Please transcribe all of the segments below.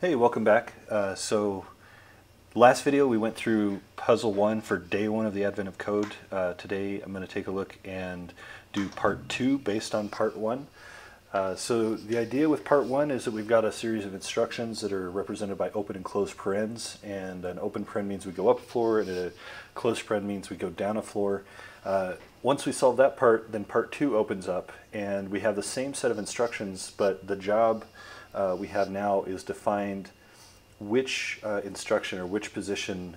Hey, welcome back. So last video we went through puzzle 1 for day 1 of the Advent of Code. Today I'm going to take a look and do part 2 based on part 1. So the idea with part 1 is that we've got a series of instructions that are represented by open and closed parens, and an open paren means we go up a floor and a closed paren means we go down a floor. Once we solve that part, then part 2 opens up and we have the same set of instructions, but the job we have now is to find which instruction or which position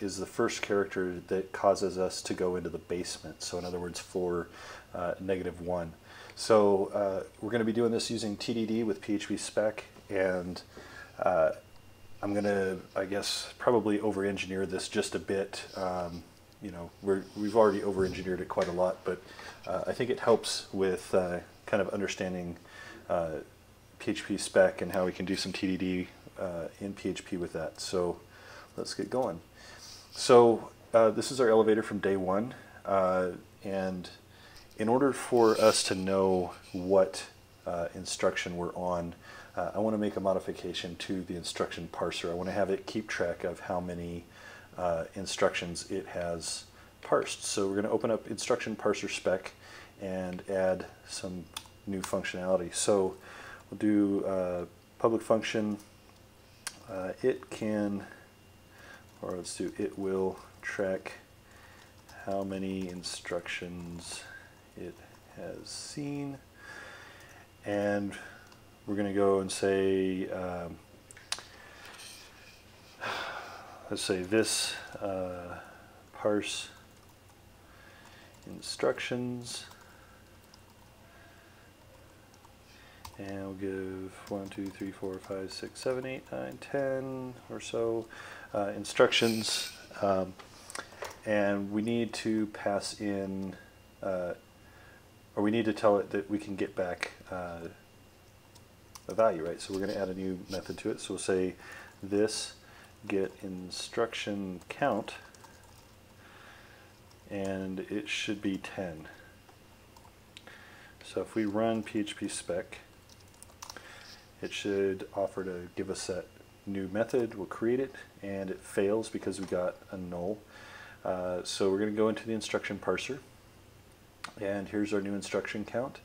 is the first character that causes us to go into the basement. So in other words, for -1. So we're going to be doing this using TDD with phpspec, and I'm going to, I guess, probably over-engineer this just a bit. You know, we've already over-engineered it quite a lot, but I think it helps with kind of understanding phpspec and how we can do some TDD in PHP with that. So let's get going. So this is our elevator from day 1, and in order for us to know what instruction we're on, I want to make a modification to the instruction parser. I want to have it keep track of how many instructions it has parsed. So we're going to open up instruction parser spec and add some new functionality. So we'll do public function. It will track how many instructions it has seen, and we're going to go and say, let's say this parse instructions. And we'll give 1, 2, 3, 4, 5, 6, 7, 8, 9, 10 or so instructions. And we need to pass in, or we need to tell it that we can get back a value, right? So we're going to add a new method to it. So we'll say this get instruction count, and it should be 10. So if we run phpspec, it should offer to give us that new method. We'll create it, and it fails because we got a null. So we're going to go into the instruction parser, and here's our new instruction count.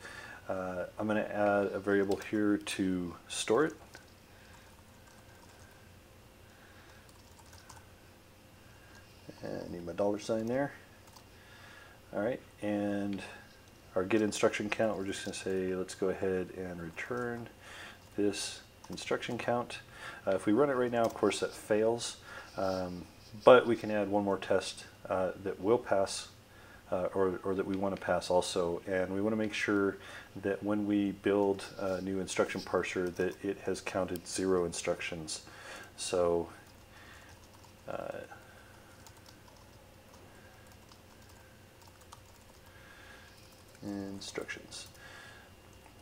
I'm going to add a variable here to store it. And I need my $ there. All right, and our get instruction count, we're just going to say, let's go ahead and return this instruction count. If we run it right now, of course that fails, but we can add one more test that will pass, or that we want to pass also, and we want to make sure that when we build a new instruction parser that it has counted 0 instructions. So instructions.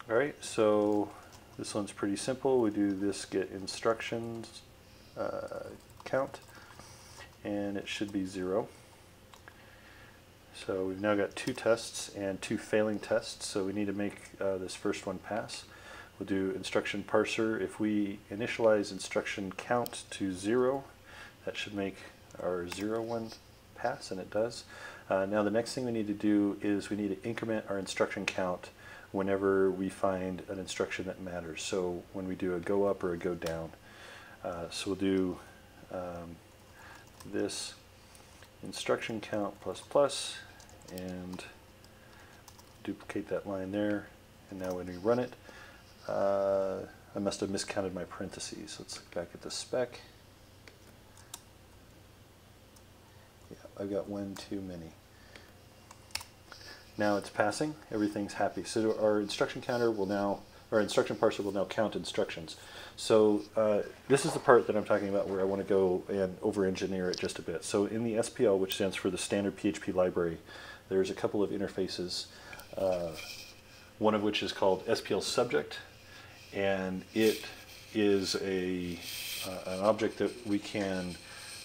All right, so this one's pretty simple. We do this get instructions count, and it should be 0. So we've now got 2 tests and 2 failing tests, so we need to make this first one pass. We'll do instruction parser. If we initialize instruction count to 0, that should make our 0 one pass, and it does. Now the next thing we need to do is we need to increment our instruction count whenever we find an instruction that matters. So when we do a go up or a go down. So we'll do this instruction count ++, and duplicate that line there. And now when we run it, I must have miscounted my parentheses. Let's look back at the spec. I've got one too many. Now it's passing, everything's happy. So our instruction counter will now, or instruction parser will now count instructions. So this is the part that I'm talking about where I want to go and over-engineer it just a bit. So in the SPL, which stands for the standard PHP library, there's a couple of interfaces, one of which is called SPL Subject, and it is an object that we can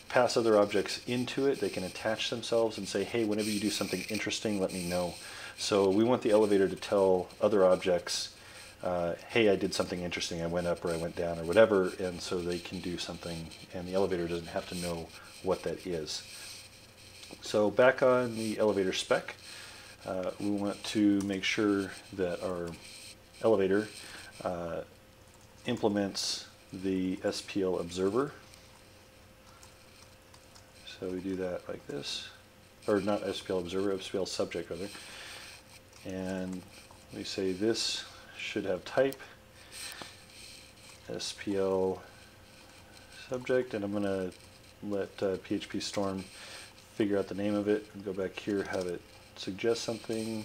pass other objects into it. They can attach themselves and say, hey, whenever you do something interesting, let me know. So we want the elevator to tell other objects hey, I did something interesting, I went up or I went down or whatever, and so they can do something, and the elevator doesn't have to know what that is. So back on the elevator spec, we want to make sure that our elevator implements the SPL Observer. So we do that like this, or not SPL Observer, SPL Subject rather. And we say this should have type SPL Subject, and I'm going to let PHP Storm figure out the name of it, and go back here, have it suggest something.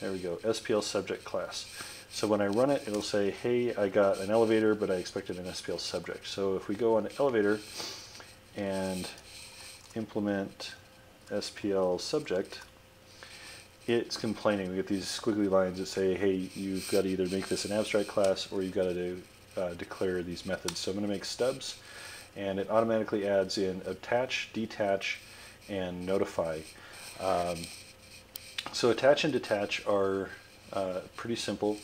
There we go, SPL Subject class. So when I run it, it'll say, hey, I got an elevator, but I expected an SPL subject. So if we go on elevator and implement SPL subject, it's complaining. We get these squiggly lines that say, hey, you've got to either make this an abstract class or you've got to declare these methods. So I'm going to make stubs, and it automatically adds in attach, detach, and notify. So attach and detach are pretty simple.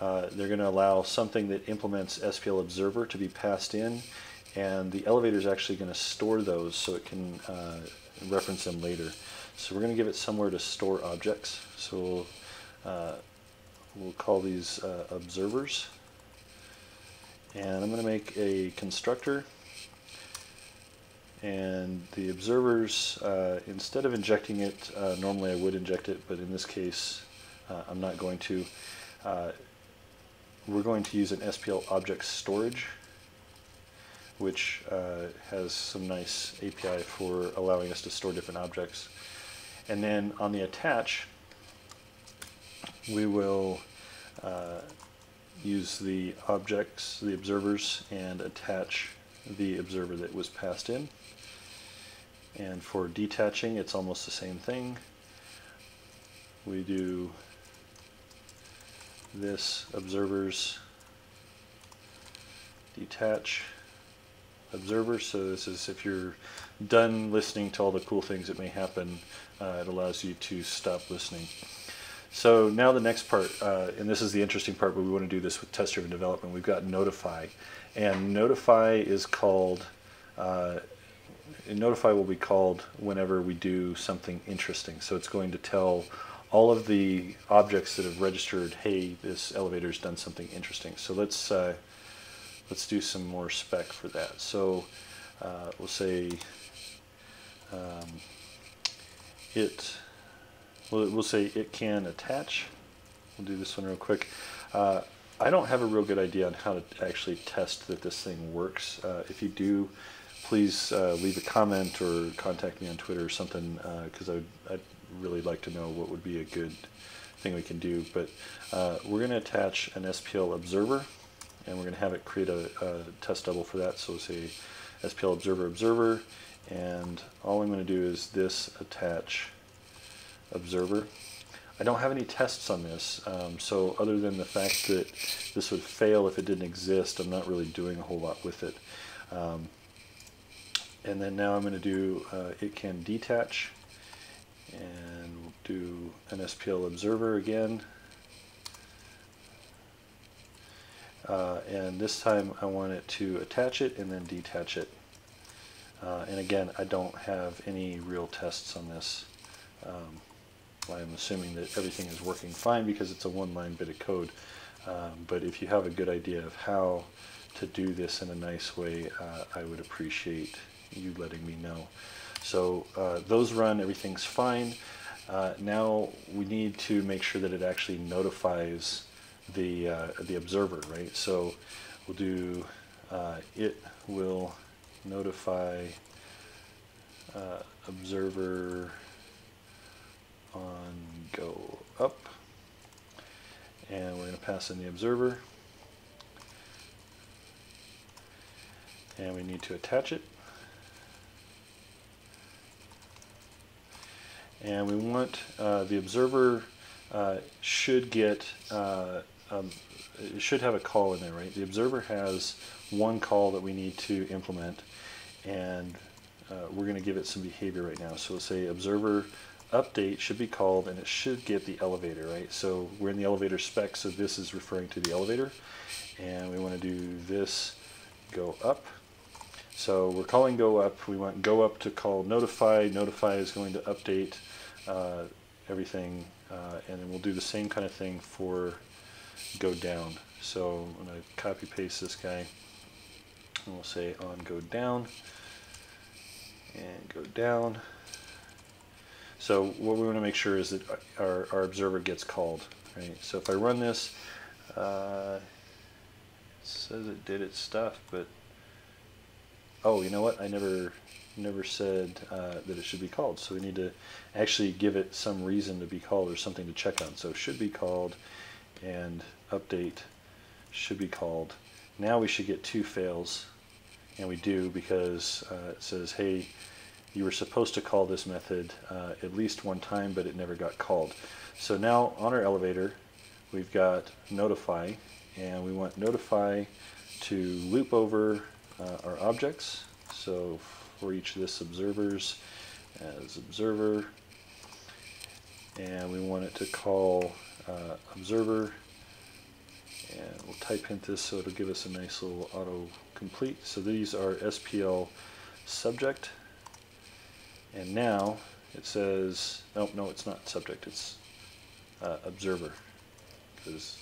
They're going to allow something that implements SPL Observer to be passed in, and the elevator is actually going to store those so it can reference them later. So we're going to give it somewhere to store objects. So we'll call these observers, and I'm going to make a constructor. And the observers, instead of injecting it, normally I would inject it, but in this case I'm not going to. We're going to use an SPL object storage, which has some nice API for allowing us to store different objects. And then on the attach, we will use the objects, the observers, and attach the observer that was passed in. And for detaching, it's almost the same thing. We do this observers detach observer. So this is if you're done listening to all the cool things that may happen, it allows you to stop listening. So now the next part, and this is the interesting part, but we want to do this with test-driven development. We've got notify, and notify is called, notify will be called whenever we do something interesting. So it's going to tell all of the objects that have registered, hey, this elevator's done something interesting. So let's do some more spec for that. So we'll say it can attach. We'll do this one real quick. I don't have a real good idea on how to actually test that this thing works. If you do, please leave a comment or contact me on Twitter or something, because I'd really like to know what would be a good thing we can do. But we're going to attach an SPL observer, and we're going to have it create a test double for that. So we'll say SPL observer observer, and all I'm going to do is this attach observer. I don't have any tests on this, so other than the fact that this would fail if it didn't exist, I'm not really doing a whole lot with it. And then now I'm going to do it can detach, and we'll do an SPL observer again. And this time I want it to attach it and then detach it. And again, I don't have any real tests on this. I'm assuming that everything is working fine because it's a one-line bit of code. But if you have a good idea of how to do this in a nice way, I would appreciate you letting me know. So those run, everything's fine. Now we need to make sure that it actually notifies the observer, right? So we'll do it will notify observer on go up, and we're going to pass in the observer, and we need to attach it, and we want the observer should get it should have a call in there, right? The observer has one call that we need to implement, and we're going to give it some behavior right now. So we'll say observer update should be called, and it should get the elevator, right? So we're in the elevator spec, so this is referring to the elevator, and we want to do this go up. So we're calling go up. We want go up to call notify. Notify is going to update everything, and then we'll do the same kind of thing for go down. So I'm going to copy paste this guy, and we'll say on go down and go down. So what we want to make sure is that our observer gets called, right? So if I run this, it says it did its stuff, but oh, you know what? I never said that it should be called. So we need to actually give it some reason to be called or something to check on. So should be called and update should be called. Now we should get two fails, and we do, because it says, hey, you were supposed to call this method at least one time, but it never got called. So now on our elevator, we've got notify, and we want notify to loop over our objects. So for each of this observers as observer, and we want it to call observer, and we'll type hint this so it'll give us a nice little auto complete. So these are SPL subject. And now it says, nope, no, it's not subject, it's observer, because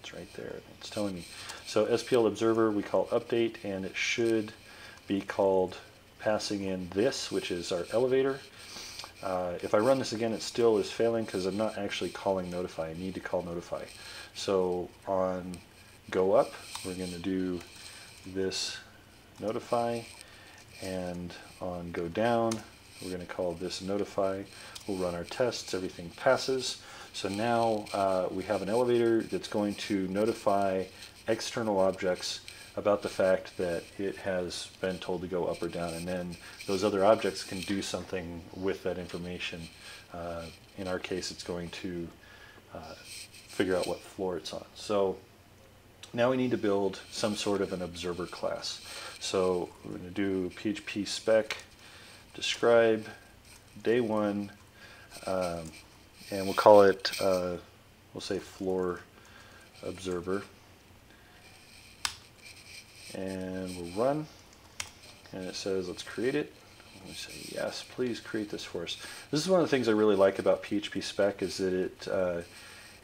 it's right there, it's telling me. So SPL observer, we call update, and it should be called passing in this, which is our elevator. If I run this again, it still is failing because I'm not actually calling notify. I need to call notify. So on go up, we're going to do this notify, and on go down, we're going to call this notify. We'll run our tests. Everything passes. So now we have an elevator that's going to notify external objects about the fact that it has been told to go up or down, and then those other objects can do something with that information. In our case, it's going to figure out what floor it's on. So now we need to build some sort of an observer class. So we're going to do phpspec describe day 1, and we'll call it, we'll say floor observer, and we'll run, and it says let's create it. We say yes, please create this for us. This is one of the things I really like about phpspec, is that it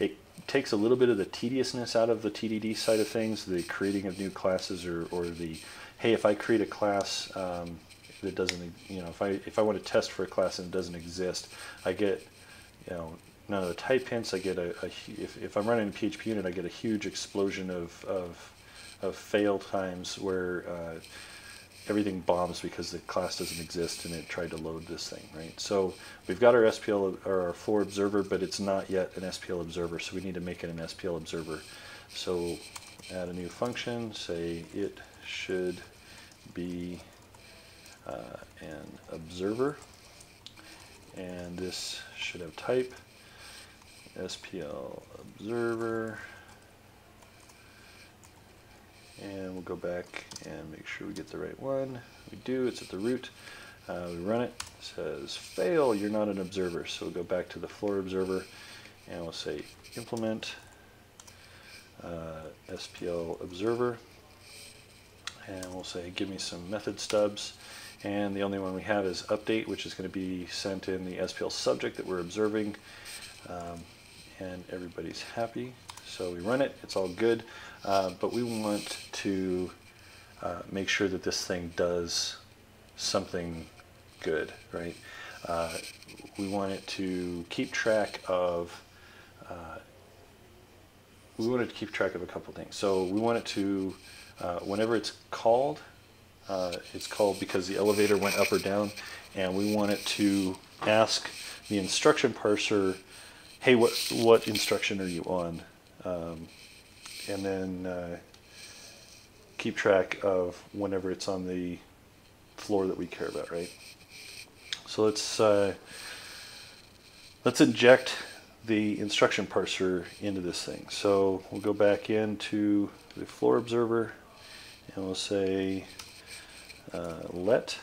it takes a little bit of the tediousness out of the TDD side of things, the creating of new classes, or the, hey, if I create a class that doesn't, you know, if I want to test for a class and it doesn't exist, I get, you know, none of the type hints. I get if I'm running a PHP unit, I get a huge explosion of fail times where everything bombs because the class doesn't exist and it tried to load this thing, right? So we've got our SPL or our floor observer, but it's not yet an SPL observer, so we need to make it an SPL observer. So add a new function, say it should be an observer, and this should have type SPL observer, and we'll go back and make sure we get the right one. We do, it's at the root. We run it, it says fail, you're not an observer. So we'll go back to the floor observer, and we'll say implement SPL observer, and we'll say give me some method stubs, and the only one we have is update, which is going to be sent in the SPL subject that we're observing, and everybody's happy. So we run it, it's all good, but we want to make sure that this thing does something good, right? We want it to keep track of a couple things. So we want it to, whenever it's called because the elevator went up or down, and we want it to ask the instruction parser, hey, what instruction are you on? And then keep track of whenever it's on the floor that we care about, right? So let's inject the instruction parser into this thing. So we'll go back into the floor observer, and we'll say let,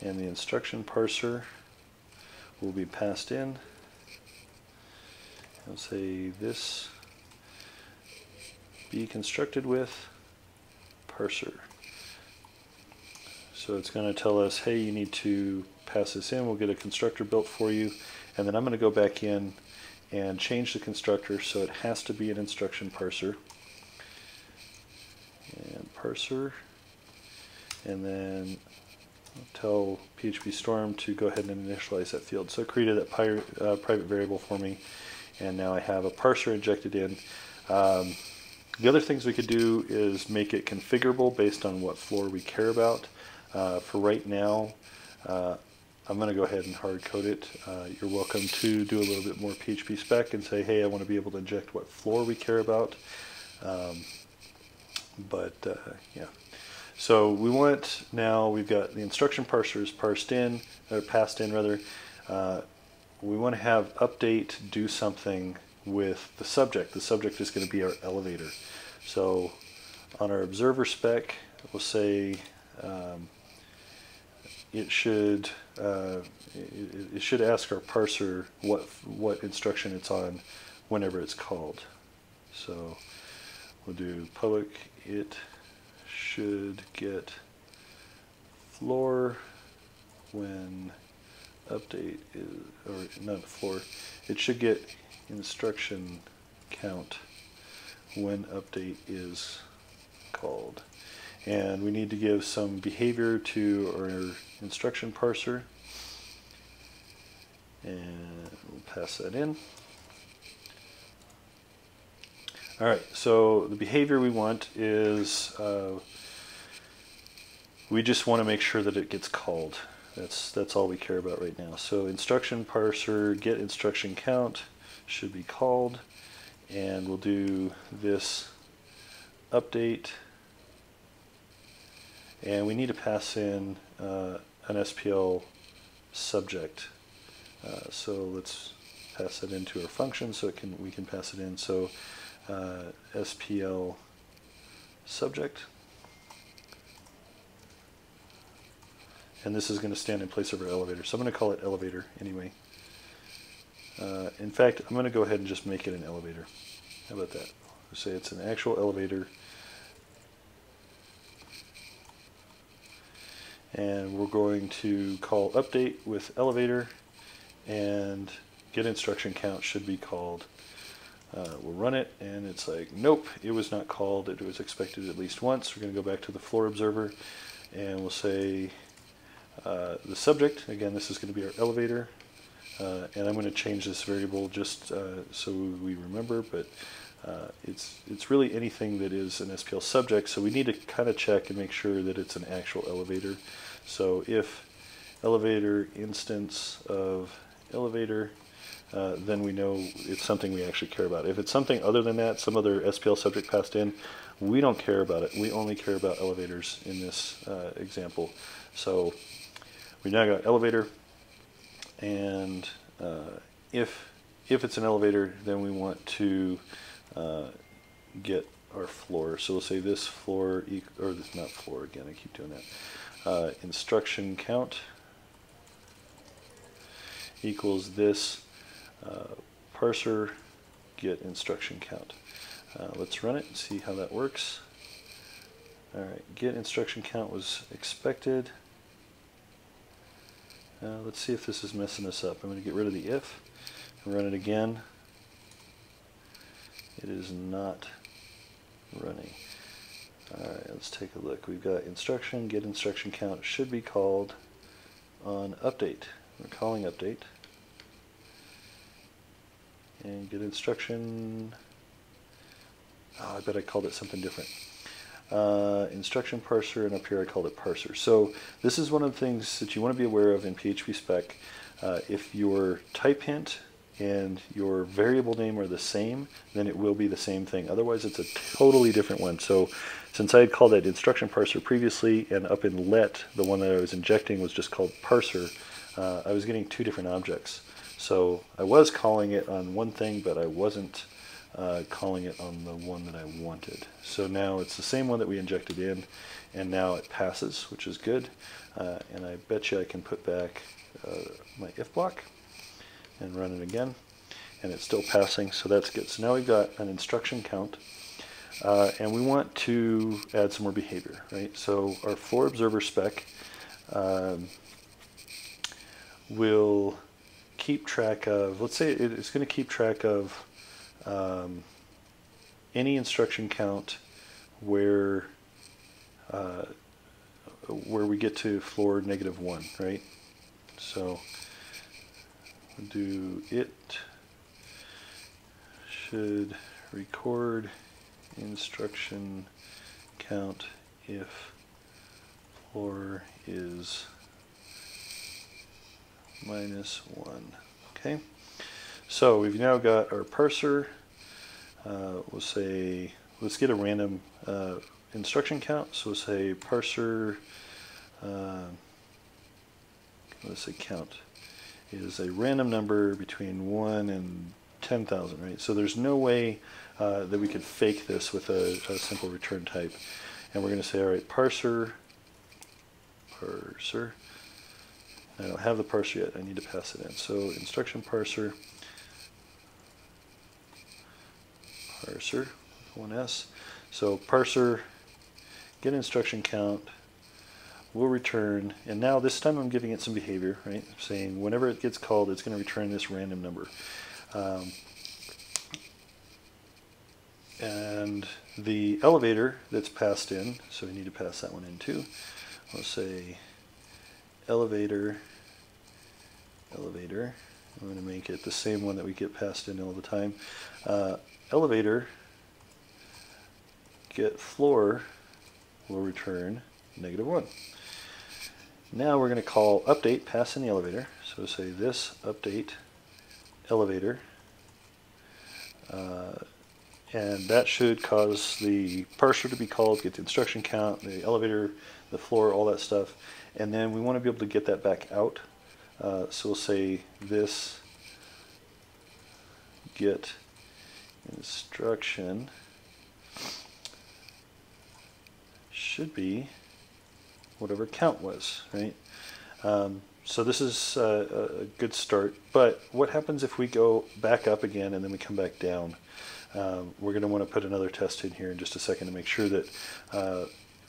and the instruction parser will be passed in. I'll say this be constructed with parser. So it's going to tell us, hey, you need to pass this in. We'll get a constructor built for you. And then I'm going to go back in and change the constructor so it has to be an instruction parser. And parser. And then tell PHP Storm to go ahead and initialize that field. So it created that private variable for me. And now I have a parser injected in. The other things we could do is make it configurable based on what floor we care about. For right now, I'm going to go ahead and hard code it. You're welcome to do a little bit more PHP spec and say, hey, I want to be able to inject what floor we care about. Yeah. So we want, now we've got the instruction parser is passed in. We want to have update do something with the subject. The subject is going to be our elevator. So on our observer spec, we'll say it should ask our parser what instruction it's on whenever it's called. So we'll do public it should get floor when update is, or not floor, it should get instruction count when update is called. And we need to give some behavior to our instruction parser. And we'll pass that in. All right, so the behavior we want is we just want to make sure that it gets called. That's all we care about right now. So instruction parser get instruction count should be called, and we'll do this update, and we need to pass in an SPL subject. So let's pass that into our function so it can we can pass it in. So SPL subject, and this is going to stand in place of our elevator. So I'm going to call it elevator anyway. In fact, I'm going to go ahead and just make it an elevator. How about that? We'll say it's an actual elevator. And we're going to call update with elevator, and get instruction count should be called. We'll run it, and it's like, nope, it was not called. It was expected at least once. We're going to go back to the floor observer, and we'll say the subject. Again, this is going to be our elevator. And I'm going to change this variable just so we remember, but it's really anything that is an SPL subject, so we need to kind of check and make sure that it's an actual elevator. So if elevator instance of elevator, then we know it's something we actually care about. If it's something other than that, some other SPL subject passed in, we don't care about it. We only care about elevators in this example. So we now got elevator. And if it's an elevator, then we want to get our floor. So we'll say this floor, or this not floor again, I keep doing that. Instruction count equals this parser get instruction count. Let's run it and see how that works. All right, get instruction count was expected. Let's see if this is messing us up. I'm going to get rid of the if and run it again. It is not running. All right, let's take a look. We've got instruction, get instruction count should be called on update. We're calling update. And get instruction, oh, I bet I called it something different. Instruction parser, and up here I called it parser. So this is one of the things that you want to be aware of in PHP spec. If your type hint and your variable name are the same, then it will be the same thing. Otherwise, it's a totally different one. So since I had called it instruction parser previously, and up in let, the one that I was injecting was just called parser, I was getting two different objects. So I was calling it on one thing, but I wasn't calling it on the one that I wanted. So now it's the same one that we injected in, and now it passes, which is good. And I bet you I can put back my if block. and run it again, and it's still passing, so that's good. So now we've got an instruction count, and we want to add some more behavior, right? So our for observer spec will keep track of, let's say it's going to keep track of any instruction count where we get to floor -1, right? So we'll do it should record instruction count if floor is -1. Okay, so we've now got our parser. We'll say, let's get a random instruction count. So we'll say parser, let's say count is a random number between 1 and 10,000, right? So there's no way that we could fake this with a simple return type. And we're going to say, all right, parser. I don't have the parser yet. I need to pass it in. So instruction parser, 1s. So parser, get instruction count, will return, and now this time I'm giving it some behavior, right? I'm saying whenever it gets called, it's going to return this random number. And the elevator that's passed in, so we need to pass that one in too. We'll say elevator. I'm going to make it the same one that we get passed in all the time. Elevator get floor will return -1. Now we're going to call update, pass in the elevator. So say this update elevator, and that should cause the parser to be called, get the instruction count, the elevator, the floor, all that stuff. And then we want to be able to get that back out. So we'll say this get instruction should be whatever count was, right? So this is a good start, but what happens if we go back up again and then we come back down? We're going to want to put another test in here in just a second to make sure that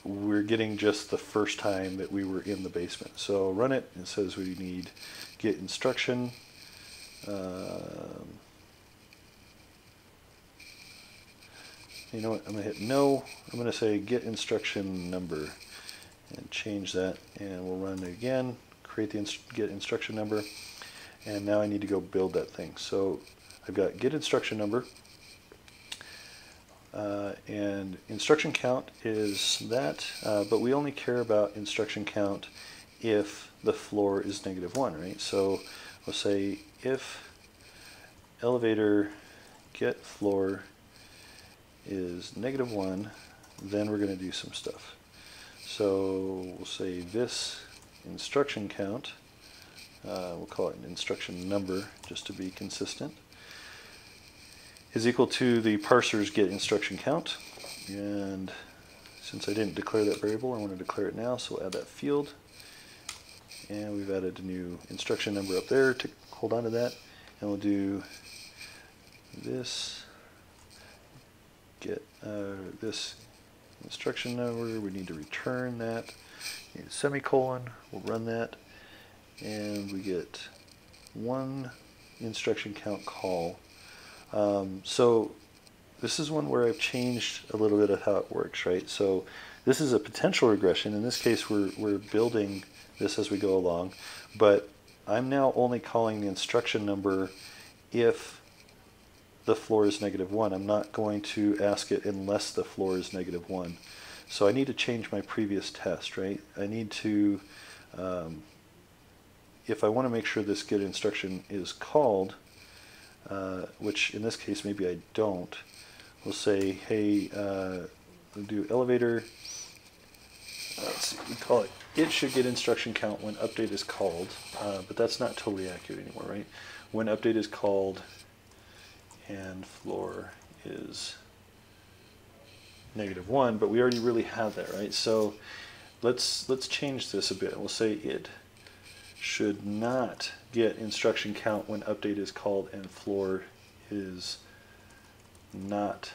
we're getting just the first time that we were in the basement. So run it, and it says we need get instruction. You know what, I'm going to hit no. I'm going to say get instruction number and change that, and we'll run it again, create the get instruction number, and now I need to go build that thing. So I've got get instruction number. And instruction count is that, but we only care about instruction count if the floor is -1, right? So we'll say if elevator get floor is -1, then we're going to do some stuff. So we'll say this instruction count, we'll call it an instruction number just to be consistent, is equal to the parser's get instruction count. And since I didn't declare that variable, I want to declare it now, so we'll add that field. And we've added a new instruction number up there to hold on to that. And we'll do this get this instruction number. We need to return that. Need a semicolon. We'll run that, and we get one instruction count call. So this is one where I've changed a little bit of how it works, right? So this is a potential regression. In this case, we're building this as we go along, but I'm now only calling the instruction number if the floor is -1. I'm not going to ask it unless the floor is -1. So I need to change my previous test, right? I need to, if I want to make sure this get instruction is called, which in this case maybe I don't, we'll say, hey, we'll do elevator, let's see, we call it, it should get instruction count when update is called, but that's not totally accurate anymore, right? When update is called and floor is -1, but we already really have that, right? So let's change this a bit. We'll say it should not get instruction count when update is called and floor is not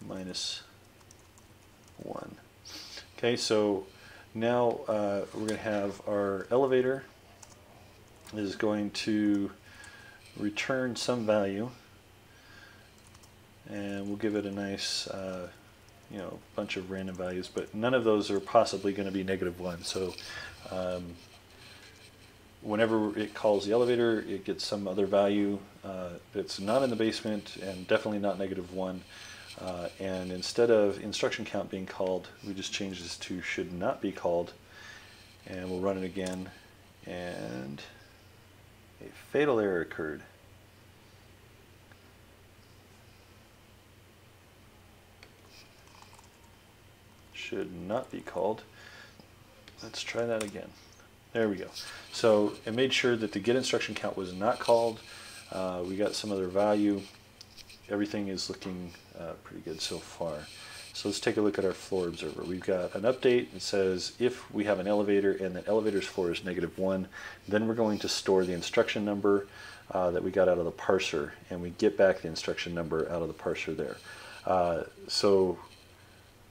-1. Okay, so now we're going to have our elevator is going to return some value, and we'll give it a nice you know, bunch of random values, but none of those are possibly going to be -1. So whenever it calls the elevator, it gets some other value that's not in the basement and definitely not -1. And instead of instruction count being called, we just change this to should not be called, and we'll run it again, and a fatal error occurred. Should not be called. Let's try that again. There we go. So it made sure that the get instruction count was not called. We got some other value. Everything is looking pretty good so far. So let's take a look at our floor observer. We've got an update that says if we have an elevator and the elevator's floor is -1, then we're going to store the instruction number that we got out of the parser, and we get back the instruction number out of the parser there. So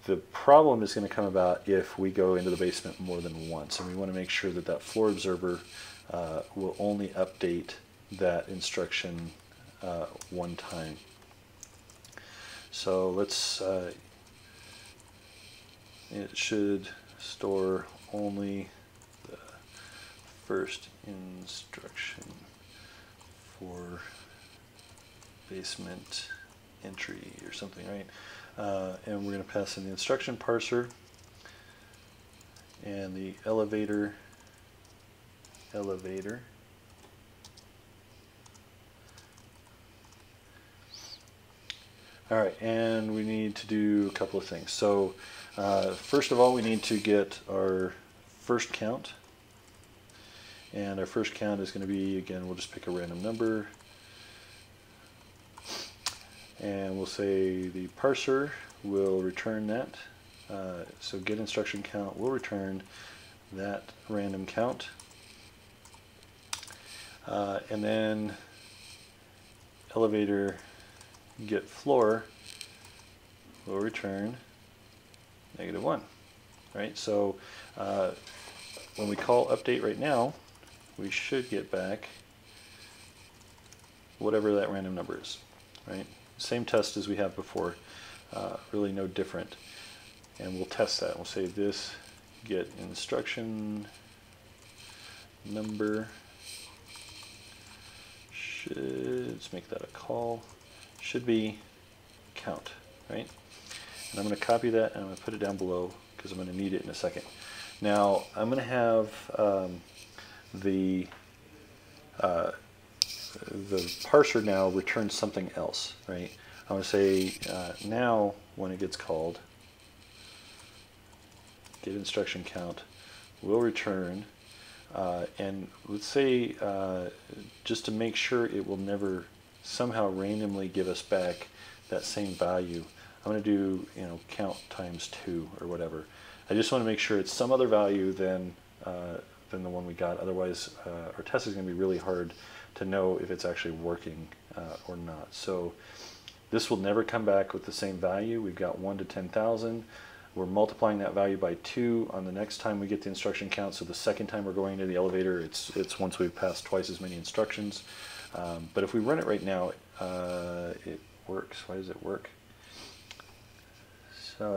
the problem is going to come about if we go into the basement more than once, and we want to make sure that that floor observer will only update that instruction one time. So let's, it should store only the first instruction for basement entry or something, right? And we're going to pass in the instruction parser and the elevator. All right, and we need to do a couple of things. So first of all, we need to get our first count. And our first count is going to be, again, we'll just pick a random number. And we'll say the parser will return that. So get instruction count will return that random count. And then elevator get floor will return -1, right? So when we call update right now, we should get back whatever that random number is, right? Same test as we have before, really no different. And we'll test that. We'll say this get instruction number should, let's make that a call, should be count, right? And I'm going to copy that and I'm going to put it down below because I'm going to need it in a second. Now I'm going to have the parser now return something else, right? I'm going to say now when it gets called, get instruction count will return, and let's say just to make sure it will never somehow randomly give us back that same value, I'm going to do, you know, count ×2 or whatever. I just want to make sure it's some other value than the one we got. Otherwise, our test is going to be really hard to know if it's actually working or not. So this will never come back with the same value. We've got 1 to 10,000. We're multiplying that value by 2 on the next time we get the instruction count. So the second time we're going to the elevator, it's once we've passed twice as many instructions. But if we run it right now, it works. Why does it work? So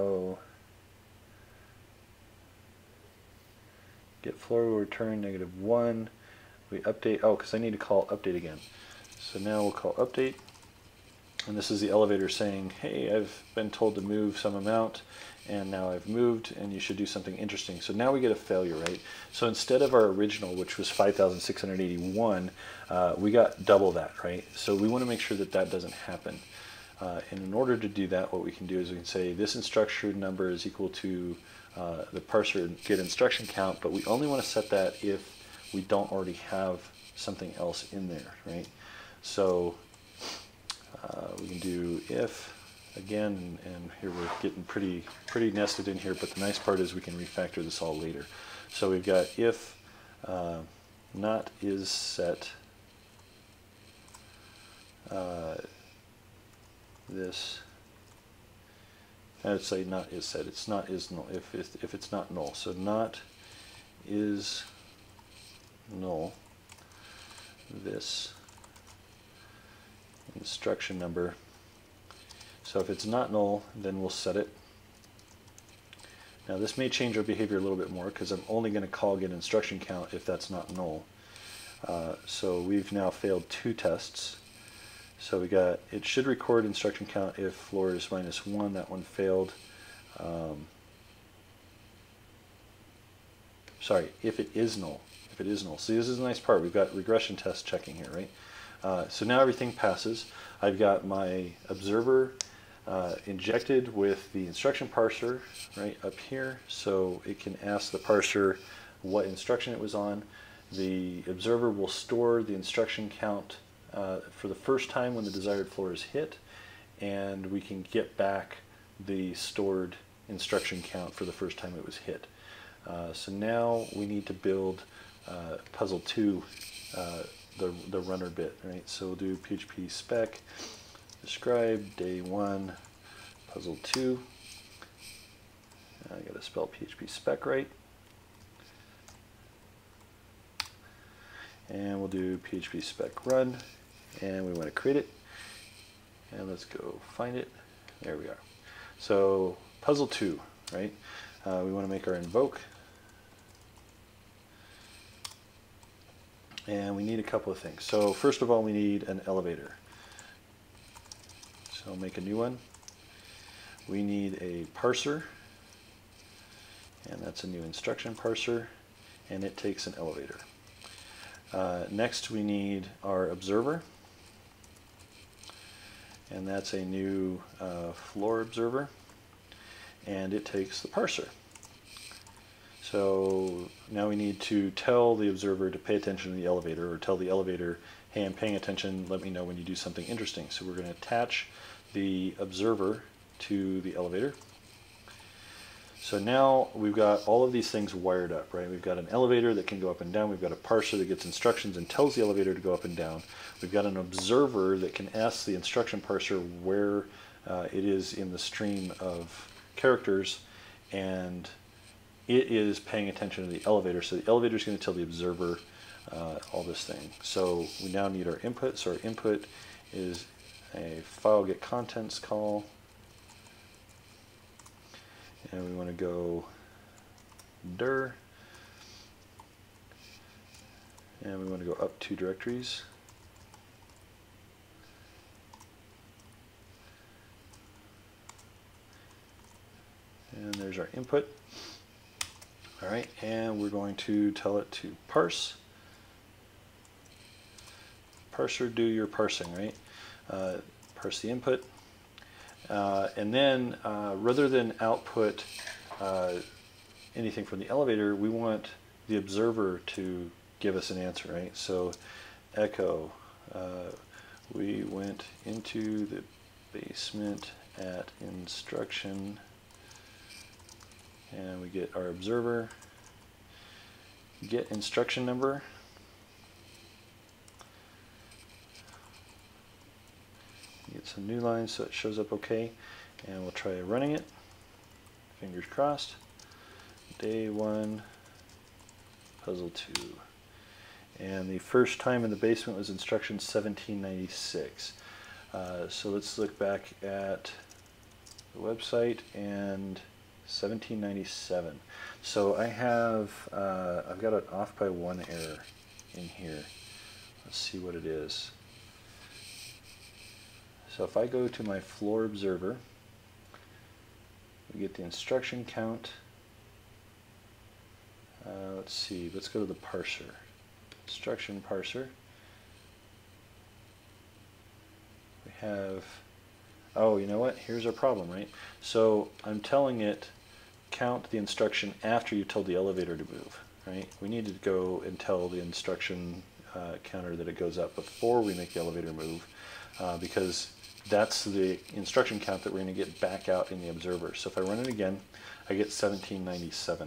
get floor will return -1. We update. Oh, because I need to call update again. So now we'll call update. And this is the elevator saying, hey, I've been told to move some amount, and now I've moved, and you should do something interesting. So now we get a failure, right? So instead of our original, which was 5,681, we got double that, right? So we want to make sure that that doesn't happen. And in order to do that, what we can do is we can say this instruction number is equal to the parser get instruction count, but we only want to set that if we don't already have something else in there, right? So we can do if again, and here we're getting pretty nested in here, but the nice part is we can refactor this all later. So we've got if not is set this. I would say not is set. It's not is null if it's not null. So not is null. This instruction number. So if it's not null, then we'll set it. Now this may change our behavior a little bit more because I'm only going to call get instruction count if that's not null. So we've now failed two tests. So we got, it should record instruction count if floor is -1, that one failed. Sorry, if it is null. If it is null. See, this is a nice part. We've got regression test checking here, right? So now everything passes. I've got my observer injected with the instruction parser right up here, so it can ask the parser what instruction it was on. The observer will store the instruction count for the first time when the desired floor is hit, and we can get back the stored instruction count for the first time it was hit. So now we need to build puzzle 2, the runner bit, right? So we'll do phpspec describe day 1 puzzle 2. I gotta spell phpspec right, and we'll do phpspec run, and we want to create it, and let's go find it. There we are. So puzzle 2, right? We want to make our invoke. And we need a couple of things. So first of all, we need an elevator. So make a new one. We need a parser, and that's a new instruction parser, and it takes an elevator. Next we need our observer, and that's a new floor observer, and it takes the parser. So now we need to tell the observer to pay attention to the elevator, or tell the elevator, hey, I'm paying attention, let me know when you do something interesting. So we're going to attach the observer to the elevator. So now we've got all of these things wired up, right? We've got an elevator that can go up and down. We've got a parser that gets instructions and tells the elevator to go up and down. We've got an observer that can ask the instruction parser where it is in the stream of characters, and it is paying attention to the elevator, so the elevator is going to tell the observer all this thing. So we now need our input. So our input is a file get contents call, and we want to go dir, and we want to go up 2 directories. And there's our input. All right, and we're going to tell it to parse. Parser, do your parsing, right? Parse the input. And then rather than output anything from the elevator, we want the observer to give us an answer, right? So echo, we went into the basement at instruction, and we get our observer, get instruction number, get some new lines so it shows up okay, and we'll try running it, fingers crossed, day 1, puzzle 2, and the first time in the basement was instruction 1796. So let's look back at the website, and 1797. So I have, I've got an off by 1 error in here. Let's see what it is. So if I go to my floor observer, we get the instruction count. Let's see, let's go to the parser. Instruction parser. We have, oh, you know what? Here's our problem, right? So I'm telling it, count the instruction after you told the elevator to move, right? We need to go and tell the instruction counter that it goes up before we make the elevator move, because that's the instruction count that we're going to get back out in the observer. So if I run it again, I get 1797.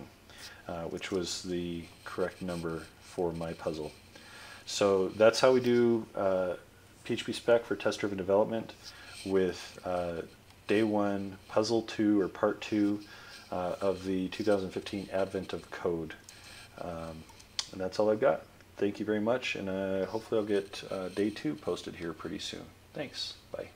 which was the correct number for my puzzle. So that's how we do phpspec for test-driven development with day one, puzzle two, or part two of the 2015 Advent of Code. And that's all I've got. Thank you very much, and hopefully I'll get day two posted here pretty soon. Thanks. Bye.